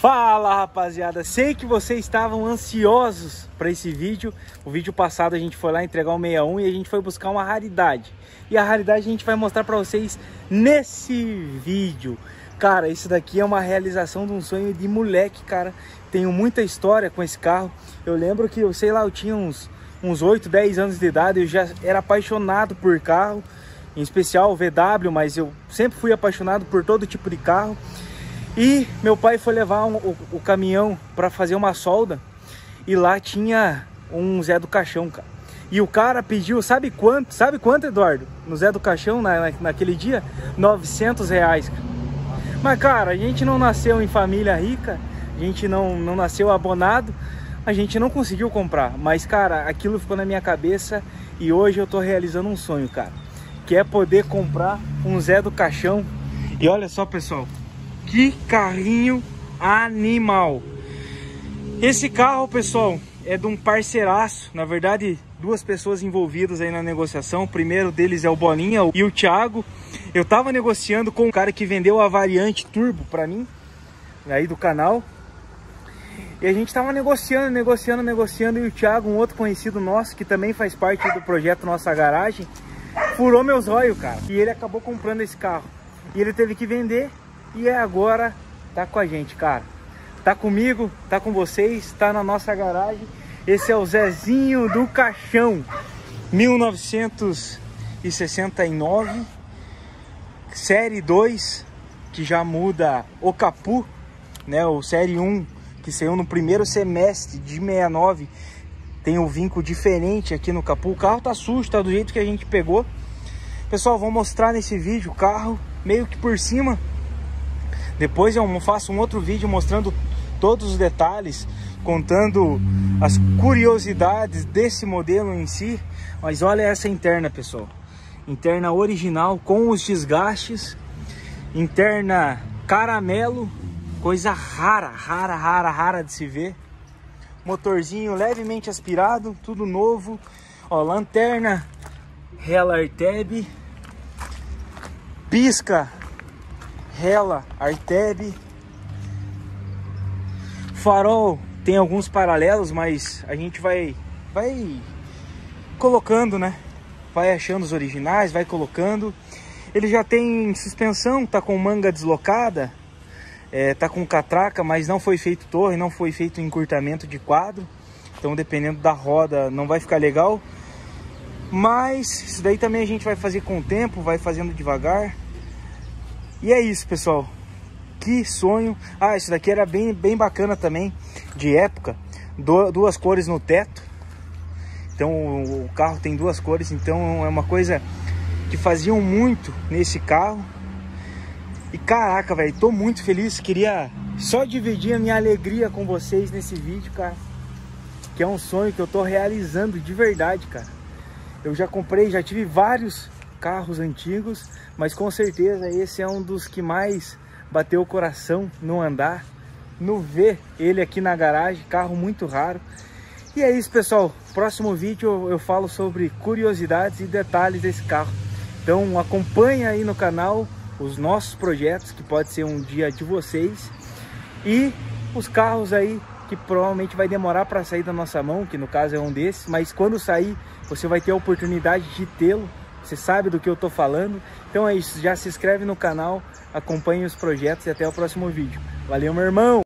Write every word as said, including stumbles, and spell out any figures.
Fala, rapaziada, sei que vocês estavam ansiosos para esse vídeo. O vídeo passado a gente foi lá entregar o sessenta e um e a gente foi buscar uma raridade. E a raridade a gente vai mostrar para vocês nesse vídeo. Cara, isso daqui é uma realização de um sonho de moleque, cara. Tenho muita história com esse carro. Eu lembro que, eu sei lá, eu tinha uns, uns oito, dez anos de idade. Eu já era apaixonado por carro, em especial o vê dáblio, mas eu sempre fui apaixonado por todo tipo de carro. E meu pai foi levar um, o, o caminhão para fazer uma solda e lá tinha um Zé do Caixão, cara. E o cara pediu, sabe quanto, sabe quanto, Eduardo? No Zé do Caixão, na, naquele dia, novecentos reais, cara. Mas, cara, a gente não nasceu em família rica, a gente não, não nasceu abonado, a gente não conseguiu comprar. Mas, cara, aquilo ficou na minha cabeça e hoje eu tô realizando um sonho, cara, que é poder comprar um Zé do Caixão. E olha só, pessoal, que carrinho animal! Esse carro, pessoal, é de um parceiraço. Na verdade, duas pessoas envolvidas aí na negociação. O primeiro deles é o Boninha e o Thiago. Eu tava negociando com o cara que vendeu a variante turbo pra mim, aí do canal. E a gente tava negociando, negociando, negociando. E o Thiago, um outro conhecido nosso, que também faz parte do projeto Nossa Garagem, furou meus olhos, cara. E ele acabou comprando esse carro. E ele teve que vender. E agora tá com a gente, cara. Tá comigo, tá com vocês, tá na nossa garagem. Esse é o Zezinho do Caixão, mil novecentos e sessenta e nove, série dois, que já muda o capu, né? O série um, que saiu no primeiro semestre de sessenta e nove, tem um vinco diferente aqui no capu. O carro tá sujo, tá do jeito que a gente pegou. Pessoal, vou mostrar nesse vídeo o carro meio que por cima. Depois eu faço um outro vídeo mostrando todos os detalhes, contando as curiosidades desse modelo em si. Mas olha essa interna, pessoal. Interna original com os desgastes. Interna caramelo. Coisa rara, rara, rara, rara de se ver. Motorzinho levemente aspirado, tudo novo. Ó, lanterna Hella Tab. Pisca Hella Arteb. Farol tem alguns paralelos, mas a gente vai vai colocando, né? Vai achando os originais, vai colocando. Ele já tem suspensão, tá com manga deslocada, é, tá com catraca, mas não foi feito torre, não foi feito encurtamento de quadro. Então, dependendo da roda, não vai ficar legal. Mas isso daí também a gente vai fazer com o tempo, vai fazendo devagar. E é isso, pessoal. Que sonho. Ah, isso daqui era bem, bem bacana também, de época. Do, duas cores no teto. Então o, o carro tem duas cores. Então é uma coisa que faziam muito nesse carro. E caraca, velho, tô muito feliz. Queria só dividir a minha alegria com vocês nesse vídeo, cara. Que é um sonho que eu tô realizando de verdade, cara. Eu já comprei, já tive vários carros antigos, mas com certeza esse é um dos que mais bateu o coração no andar, no ver ele aqui na garagem, carro muito raro. E é isso, pessoal, próximo vídeo eu falo sobre curiosidades e detalhes desse carro. Então acompanha aí no canal os nossos projetos, que pode ser um dia de vocês, e os carros aí que provavelmente vai demorar para sair da nossa mão, que no caso é um desses, mas quando sair você vai ter a oportunidade de tê-lo. Você sabe do que eu tô falando. Então é isso, já se inscreve no canal, acompanhe os projetos e até o próximo vídeo. Valeu, meu irmão!